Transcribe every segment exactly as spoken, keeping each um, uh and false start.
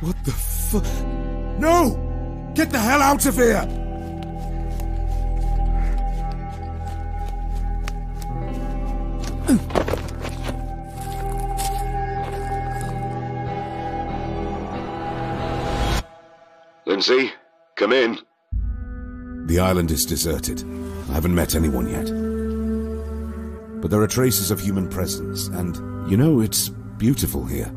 What the fu- No! Get the hell out of here! Lindsay, come in. The island is deserted. I haven't met anyone yet. But there are traces of human presence, and, you know, it's beautiful here.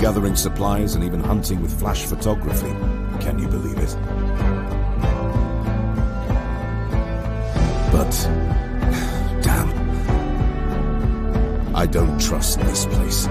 Gathering supplies and even hunting with flash photography. Can you believe it? But, damn, I don't trust this place.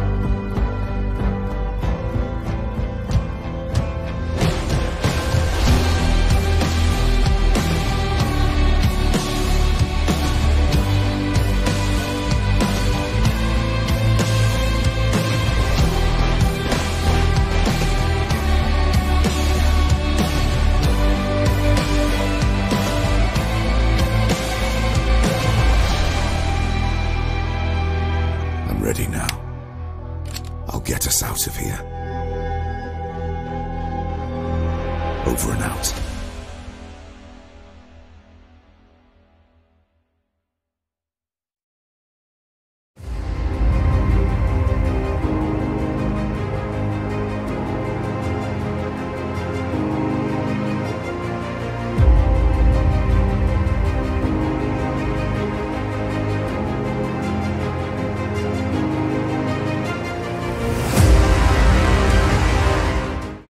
Ready now. I'll get us out of here. Over and out.